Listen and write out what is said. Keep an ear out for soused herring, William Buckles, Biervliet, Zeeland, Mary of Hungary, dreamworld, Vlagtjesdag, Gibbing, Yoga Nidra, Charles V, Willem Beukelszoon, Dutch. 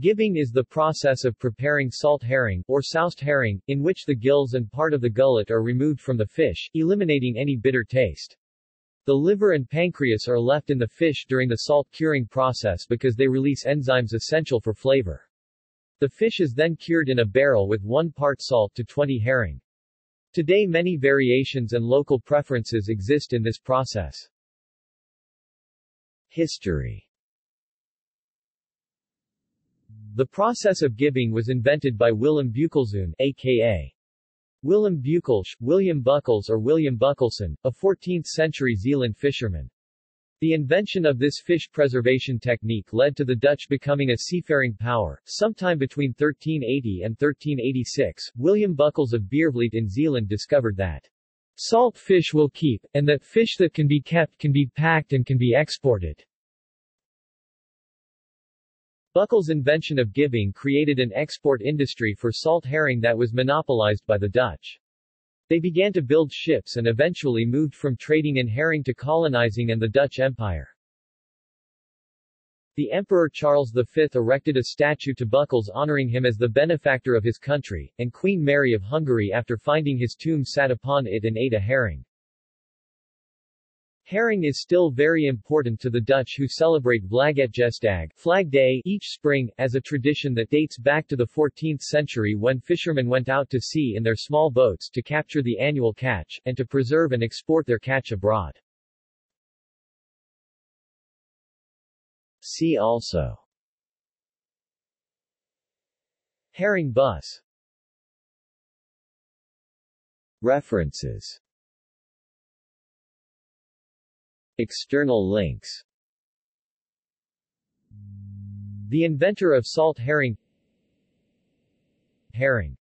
Gibbing is the process of preparing salt herring, or soused herring, in which the gills and part of the gullet are removed from the fish, eliminating any bitter taste. The liver and pancreas are left in the fish during the salt curing process because they release enzymes essential for flavor. The fish is then cured in a barrel with 1 part salt to 20 herring. Today many variations and local preferences exist in this process. History. The process of gibbing was invented by Willem Beukelszoon, a.k.a. Willem Beukelszoon, William Buckles or William Beukelszoon, a 14th-century Zeeland fisherman. The invention of this fish preservation technique led to the Dutch becoming a seafaring power. Sometime between 1380 and 1386, William Buckles of Biervliet in Zeeland discovered that salt fish will keep, and that fish that can be kept can be packed and can be exported. Buckel's invention of gibbing created an export industry for salt herring that was monopolized by the Dutch. They began to build ships and eventually moved from trading in herring to colonizing and the Dutch Empire. The Emperor Charles V erected a statue to Buckles honoring him as the benefactor of his country, and Queen Mary of Hungary after finding his tomb sat upon it and ate a herring. Herring is still very important to the Dutch who celebrate Vlagtjesdag, Flag Day, each spring, as a tradition that dates back to the 14th century when fishermen went out to sea in their small boats to capture the annual catch, and to preserve and export their catch abroad. See also: herring bus. References. External links. The inventor of salt herring. Herring.